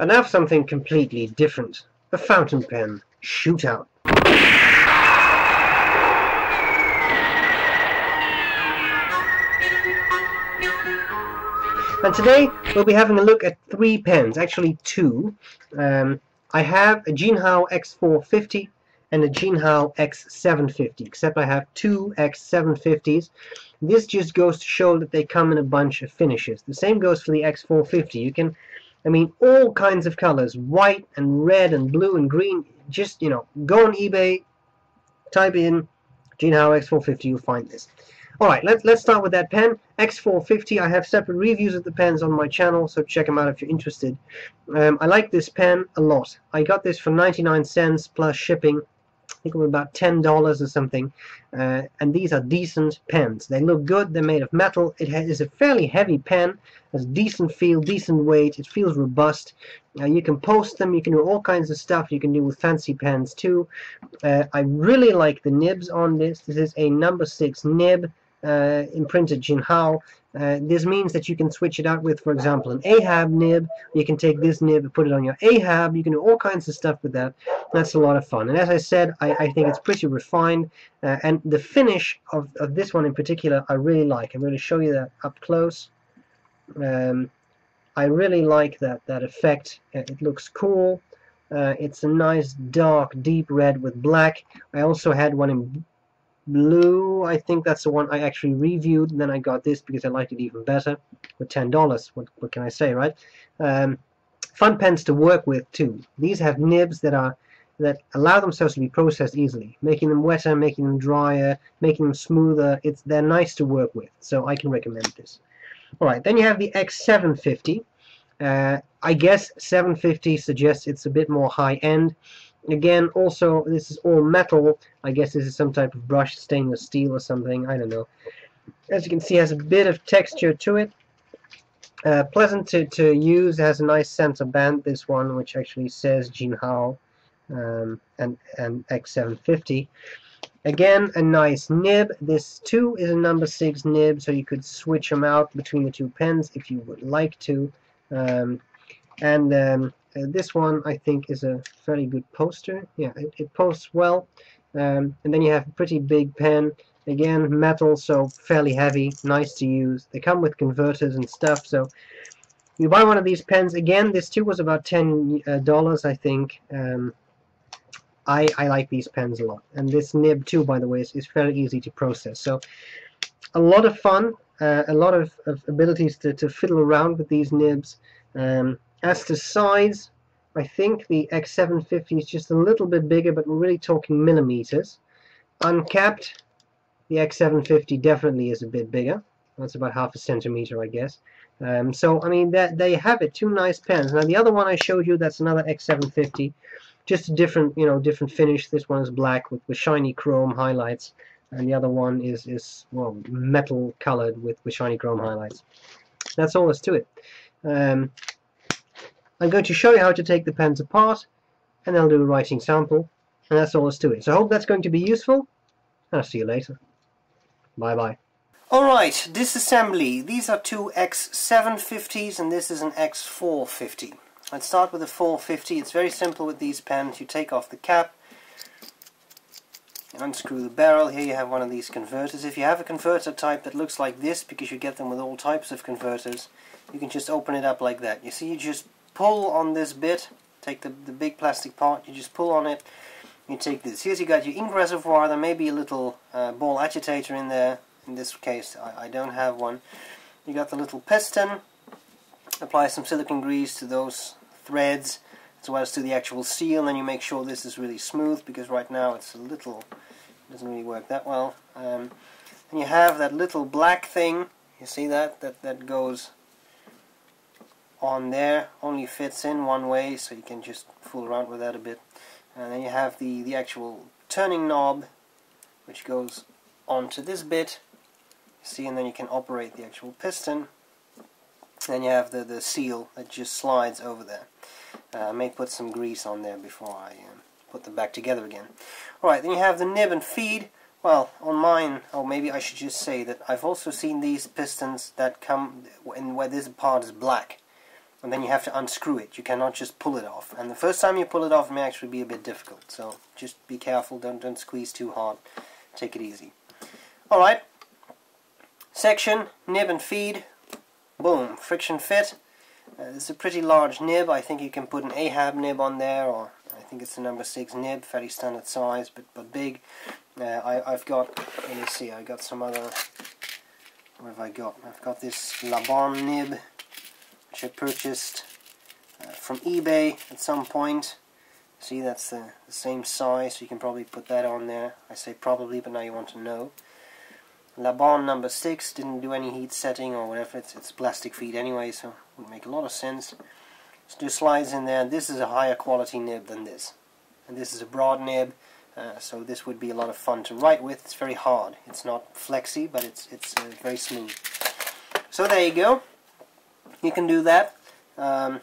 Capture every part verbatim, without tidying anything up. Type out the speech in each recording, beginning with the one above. And now for something completely different, the fountain pen shootout. And today we'll be having a look at three pens, actually two. Um, I have a Jinhao X four fifty and a Jinhao X seven fifty, except I have two X seven fifties. This just goes to show that they come in a bunch of finishes. The same goes for the X four fifty. You can, I mean, all kinds of colors, white and red and blue and green. Just, you know, go on eBay, type in Jinhao X four fifty, you'll find this. Alright, let's, let's start with that pen, X four fifty. I have separate reviews of the pens on my channel, so check them out if you're interested. Um, I like this pen a lot. I got this for ninety-nine cents plus shipping. I think it was about ten dollars or something. Uh, and these are decent pens. They look good, they're made of metal. It is a fairly heavy pen, has decent feel, decent weight, it feels robust. Uh, you can post them, you can do all kinds of stuff you can do with fancy pens too. Uh, I really like the nibs on this. This is a number six nib. Uh, imprinted Jinhao. Uh, this means that you can switch it out with, for example, an Ahab nib. You can take this nib and put it on your Ahab. You can do all kinds of stuff with that. That's a lot of fun. And as I said, I, I think it's pretty refined. Uh, and the finish of, of this one in particular, I really like. I'm going to show you that up close. Um, I really like that, that effect. It looks cool. Uh, it's a nice dark, deep red with black. I also had one in blue. I think that's the one I actually reviewed, and then I got this because I liked it even better for ten dollars. What, what can I say, right? Um, fun pens to work with too. These have nibs that are that allow themselves to be processed easily, making them wetter, making them drier, making them smoother. It's they're nice to work with, so I can recommend this. All right, then you have the X seven fifty. Uh, I guess seven fifty suggests it's a bit more high end. Again, also, this is all metal. I guess this is some type of brushed stainless steel or something. I don't know. As you can see, it has a bit of texture to it. Uh, pleasant to, to use. It has a nice center band, this one, which actually says Jinhao um, and, and X seven fifty. Again, a nice nib. This, too, is a number six nib, so you could switch them out between the two pens if you would like to. Um, and... Um, Uh, this one, I think, is a fairly good poster. Yeah, it, it posts well. Um, and then you have a pretty big pen. Again, metal, so fairly heavy, nice to use. They come with converters and stuff, so you buy one of these pens. Again, this too was about ten dollars, I think. Um, I, I like these pens a lot. And this nib too, by the way, is, is fairly easy to process. So a lot of fun, uh, a lot of, of abilities to, to fiddle around with these nibs. Um, As to size, I think the X seven fifty is just a little bit bigger, but we're really talking millimeters. Uncapped, the X seven fifty definitely is a bit bigger. That's about half a centimeter, I guess. Um, so, I mean, that, there you have it. Two nice pens. Now, the other one I showed you, that's another X seven fifty. Just a different, you know, different finish. This one is black with, with shiny chrome highlights. And the other one is, is well, metal colored with, with shiny chrome highlights. That's all there's to it. Um, I'm going to show you how to take the pens apart, and I'll do a writing sample, and that's all there's to it. So I hope that's going to be useful, and I'll see you later. Bye-bye. Alright, disassembly. These are two X seven fifties, and this is an X four fifty. Let's start with the four fifty. It's very simple with these pens. You take off the cap, and unscrew the barrel. Here you have one of these converters. If you have a converter type that looks like this, because you get them with all types of converters, you can just open it up like that. You see, you just pull on this bit, take the, the big plastic part, you just pull on it, you take this. Here's you got your ink reservoir, there may be a little uh, ball agitator in there. In this case, I, I don't have one. You got the little piston, apply some silicone grease to those threads, as well as to the actual seal, and then you make sure this is really smooth, because right now it's a little, it doesn't really work that well. Um, and you have that little black thing, you see that, that, that goes on there, only fits in one way, so you can just fool around with that a bit. And then you have the, the actual turning knob, which goes onto this bit, you see, and then you can operate the actual piston. Then you have the, the seal that just slides over there. Uh, I may put some grease on there before I um, put them back together again. Alright, then you have the nib and feed. Well, on mine, or maybe I should just say that I've also seen these pistons that come in where this part is black. and then you have to unscrew it. You cannot just pull it off. And the first time you pull it off may actually be a bit difficult. So just be careful. Don't, don't squeeze too hard. Take it easy. Alright. Section, nib and feed. Boom. Friction fit. Uh, it's a pretty large nib. I think you can put an Ahab nib on there, or I think it's a number six nib. Fairly standard size, but, but big. Uh, I, I've got, let me see, I've got some other, what have I got? I've got this Laban nib, which I purchased uh, from eBay at some point. See, that's the, the same size, so you can probably put that on there. I say probably, but now you want to know. Laban number six, didn't do any heat setting or whatever, it's, it's plastic feed anyway, so it would make a lot of sense. Let's do slides in there. This is a higher quality nib than this. And this is a broad nib, uh, so this would be a lot of fun to write with. It's very hard. It's not flexy, but it's, it's uh, very smooth. So there you go. You can do that. Um,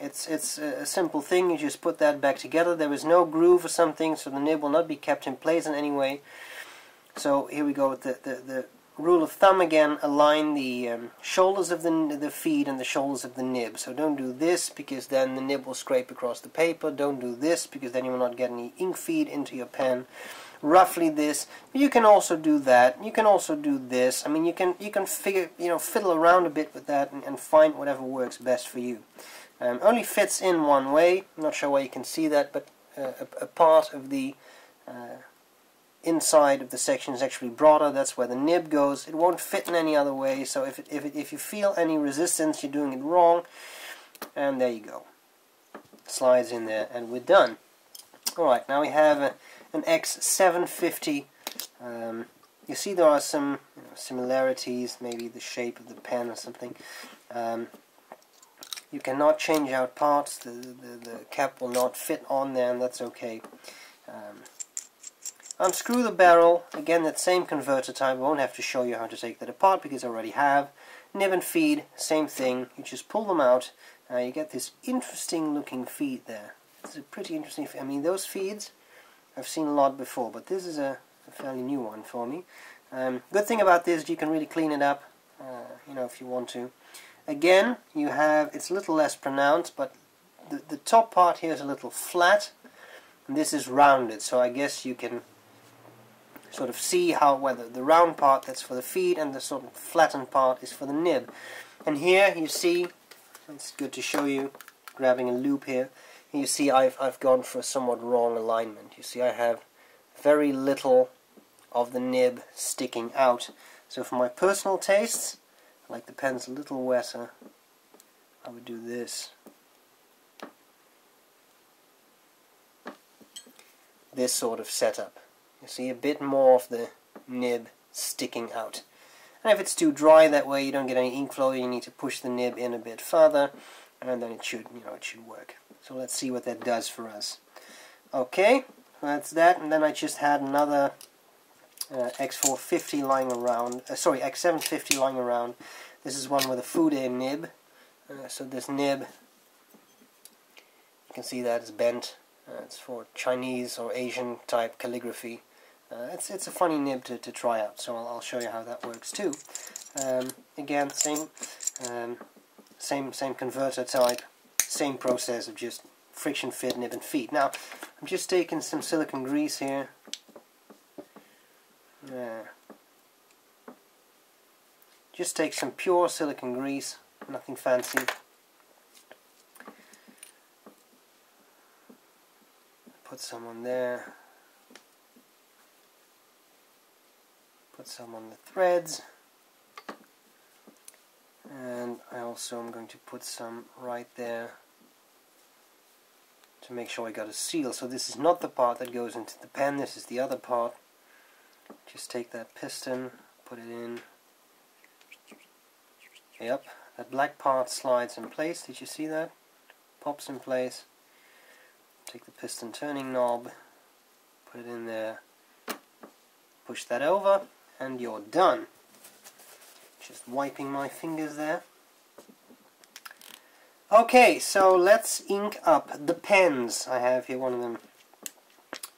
it's it's a simple thing. You just put that back together. There is no groove or something, so the nib will not be kept in place in any way. So here we go with the, the, the rule of thumb again. Align the um, shoulders of the, the feed and the shoulders of the nib. So don't do this, because then the nib will scrape across the paper. Don't do this, because then you will not get any ink feed into your pen. Roughly this, but you can also do that. You can also do this. I mean, you can you can figure you know fiddle around a bit with that and, and find whatever works best for you. Um, only fits in one way. I'm not sure why you can see that, but uh, a, a part of the uh, inside of the section is actually broader. That's where the nib goes. It won't fit in any other way. So if it, if it, if you feel any resistance, you're doing it wrong. And there you go. Slides in there, and we're done. All right, now we have a. An X seven fifty. Um, you see there are some you know, similarities, maybe the shape of the pen or something. Um, you cannot change out parts, the, the, the cap will not fit on there, and that's okay. Um, unscrew the barrel, again that same converter type, I won't have to show you how to take that apart because I already have. Nib and feed, same thing, you just pull them out, uh, you get this interesting looking feed there. It's a pretty interesting feed. I mean, those feeds I've seen a lot before, but this is a, a fairly new one for me. Um, good thing about this, you can really clean it up, uh, you know, if you want to. Again, you have, it's a little less pronounced, but the, the top part here is a little flat, and this is rounded, so I guess you can sort of see how, whether the round part that's for the feed, and the sort of flattened part is for the nib. And here, you see, it's good to show you, grabbing a loop here, you see I've, I've gone for a somewhat wrong alignment. You see I have very little of the nib sticking out. So for my personal tastes, I like the pen's a little wetter. I would do this. This sort of setup. You see a bit more of the nib sticking out. And if it's too dry that way, you don't get any ink flow, you need to push the nib in a bit further, and then it should, you know, it should work. So let's see what that does for us. Okay, that's that, and then I just had another uh, X four fifty lying around, uh, sorry, X seven fifty lying around. This is one with a Fude nib, uh, so this nib, you can see that it's bent, uh, it's for Chinese or Asian type calligraphy. Uh, it's, it's a funny nib to, to try out, so I'll, I'll show you how that works too. Um, again, same, um, same, same converter type. Same process of just friction fit, nib and feed. Now, I'm just taking some silicone grease here. Yeah. Just take some pure silicone grease, nothing fancy. Put some on there. Put some on the threads. And I also am going to put some right there to make sure I got a seal. So this is not the part that goes into the pen, this is the other part. Just take that piston, put it in. Yep, that black part slides in place, did you see that? Pops in place. Take the piston turning knob, put it in there, push that over, and you're done. Just wiping my fingers there. Okay, so let's ink up the pens. I have here one of them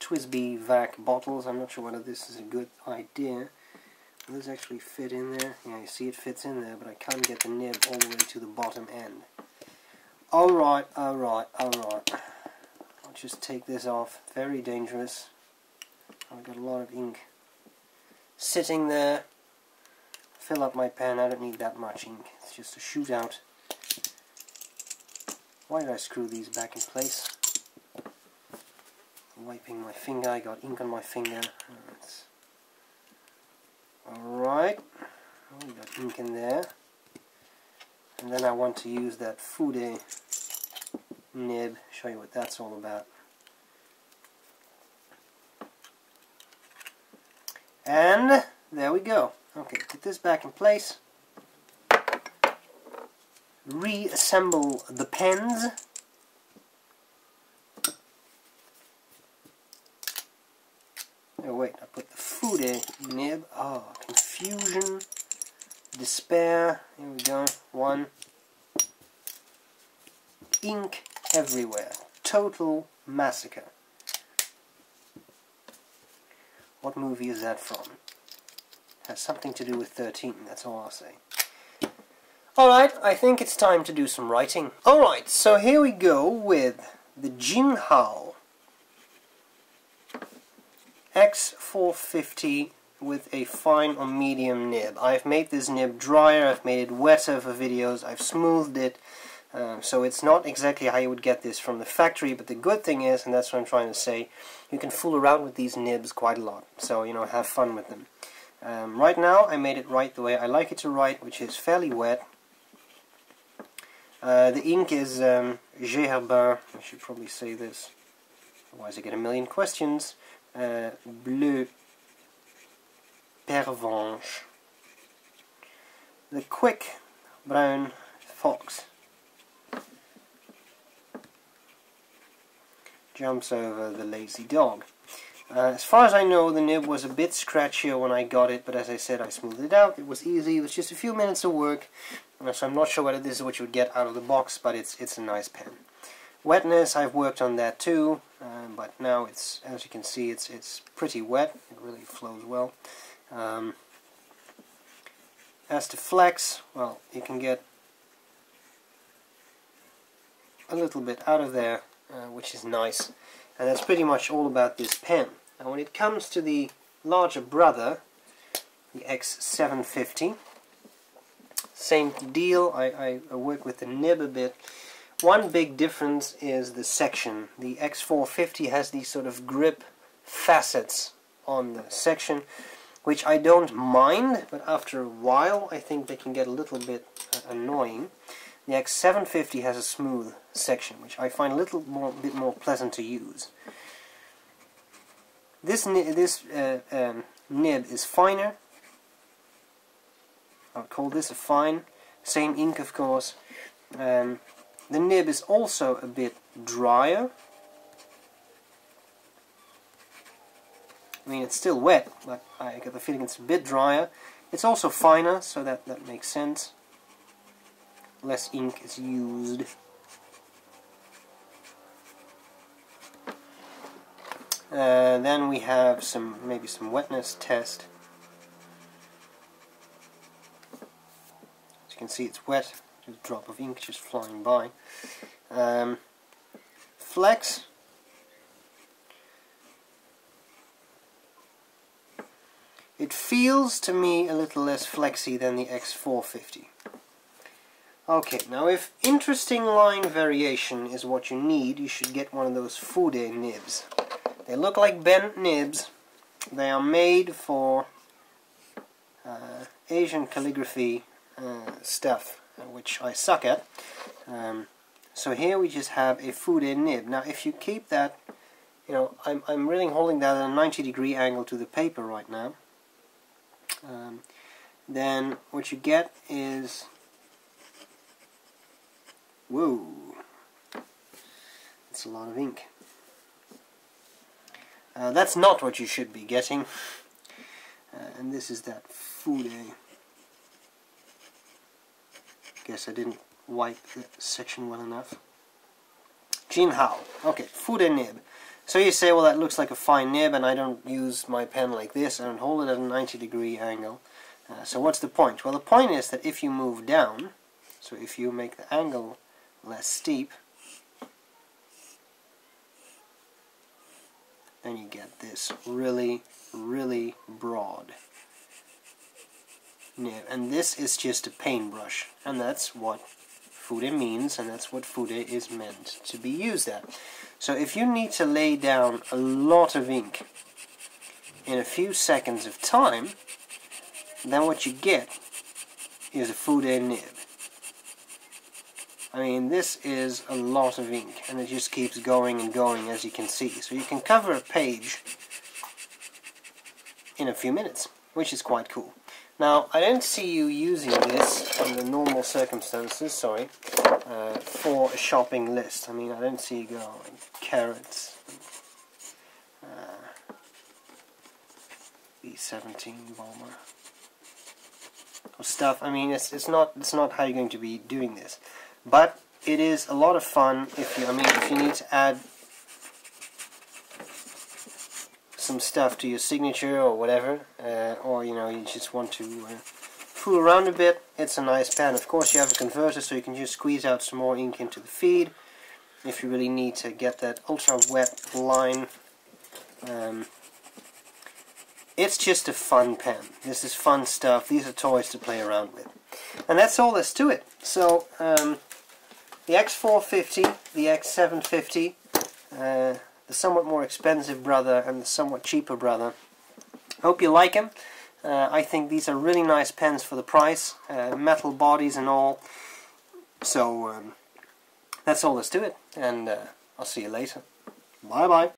Twisby Vac bottles. I'm not sure whether this is a good idea. Will this actually fit in there? Yeah, you see it fits in there, but I can't get the nib all the way to the bottom end. Alright, alright, alright. I'll just take this off. Very dangerous. I've got a lot of ink sitting there. Fill up my pen. I don't need that much ink. It's just a shootout. Why did I screw these back in place? I'm wiping my finger. I got ink on my finger. Alright. We got ink in there. And then I want to use that Fude nib. Show you what that's all about. And there we go. Okay, put this back in place. Reassemble the pens. Oh wait, I put the Fude nib. Oh, confusion, despair. Here we go. One. Ink everywhere. Total massacre. What movie is that from? It has something to do with thirteen, that's all I'll say. Alright, I think it's time to do some writing. Alright, so here we go with the Jinhao X four fifty with a fine or medium nib. I've made this nib drier, I've made it wetter for videos, I've smoothed it. Um, so it's not exactly how you would get this from the factory, but the good thing is, and that's what I'm trying to say, you can fool around with these nibs quite a lot, so, you know, have fun with them. Um, right now, I made it write the way I like it to write, which is fairly wet. Uh, the ink is um, Gerbain, I should probably say this, otherwise I get a million questions, uh, Bleu Pervenche, the Quick Brown Fox. Jumps over the Lazy Dog. Uh, as far as I know, the nib was a bit scratchier when I got it, but as I said, I smoothed it out. It was easy. It was just a few minutes of work, so I'm not sure whether this is what you would get out of the box, but it's it's a nice pen. Wetness, I've worked on that too, um, but now it's, as you can see, it's it's pretty wet. It really flows well. Um, as to flex, well, you can get a little bit out of there. Uh, which is nice, and that's pretty much all about this pen. Now when it comes to the larger brother, the X seven fifty, same deal. I, I work with the nib a bit. One big difference is the section. The X four fifty has these sort of grip facets on the section, which I don't mind, but after a while I think they can get a little bit uh, annoying. The X seven fifty has a smooth section, which I find a little more, bit more pleasant to use. This, ni this uh, um, nib is finer. I'll call this a fine. Same ink, of course. Um, the nib is also a bit drier. I mean, it's still wet, but I got the feeling it's a bit drier. It's also finer, so that, that makes sense. Less ink is used. Uh, then we have some, maybe some wetness test. As you can see, it's wet. Just a drop of ink just flying by. Um, flex. It feels to me a little less flexy than the X four fifty. Okay, now if interesting line variation is what you need, you should get one of those Fude nibs. They look like bent nibs. They are made for uh, Asian calligraphy uh, stuff, which I suck at. Um, so here we just have a Fude nib. Now if you keep that, you know, I'm, I'm really holding that at a ninety degree angle to the paper right now. Um, then what you get is... Whoa, that's a lot of ink. Uh, that's not what you should be getting. Uh, and this is that Fude. Guess I didn't wipe the section well enough. Jinhao. Okay, Fude nib. So you say, well, that looks like a fine nib, and I don't use my pen like this. I don't hold it at a ninety degree angle. Uh, so what's the point? Well, the point is that if you move down, so if you make the angle less steep, and you get this really, really broad nib. And this is just a paintbrush, and that's what Fude means, and that's what Fude is meant to be used at. So if you need to lay down a lot of ink in a few seconds of time, then what you get is a Fude nib. I mean, this is a lot of ink, and it just keeps going and going, as you can see. So you can cover a page in a few minutes, which is quite cool. Now, I don't see you using this under normal circumstances, sorry, uh, for a shopping list. I mean, I don't see you going like carrots, uh, B seventeen bomber, or stuff. I mean, it's it's not it's not how you're going to be doing this, but it is a lot of fun if you. I mean, if you need to add some stuff to your signature or whatever, uh, or you know, you just want to uh, fool around a bit, it's a nice pen. Of course, you have a converter, so you can just squeeze out some more ink into the feed if you really need to get that ultra wet line. Um, it's just a fun pen. This is fun stuff. These are toys to play around with, and that's all there's to it. So um, the X four fifty, the X seven fifty, uh, the somewhat more expensive brother and the somewhat cheaper brother. Hope you like them. Uh, I think these are really nice pens for the price, uh, metal bodies and all. So um, that's all there's to it, and uh, I'll see you later. Bye bye.